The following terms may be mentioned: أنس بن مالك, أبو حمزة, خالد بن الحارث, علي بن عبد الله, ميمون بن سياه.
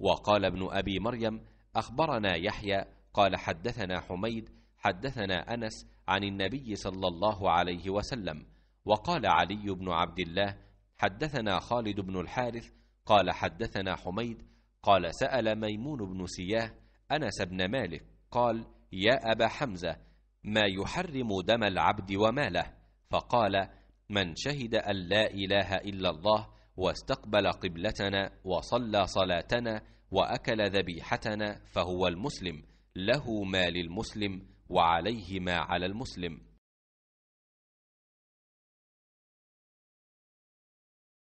وقال ابن أبي مريم أخبرنا يحيى قال حدثنا حميد حدثنا أنس عن النبي صلى الله عليه وسلم. وقال علي بن عبد الله حدثنا خالد بن الحارث قال حدثنا حميد قال سأل ميمون بن سياه أنس بن مالك قال يا أبا حمزة ما يحرم دم العبد وماله؟ فقال من شهد أن لا إله إلا الله واستقبل قبلتنا وصلى صلاتنا وأكل ذبيحتنا فهو المسلم، له ما للمسلم وعليه ما على المسلم.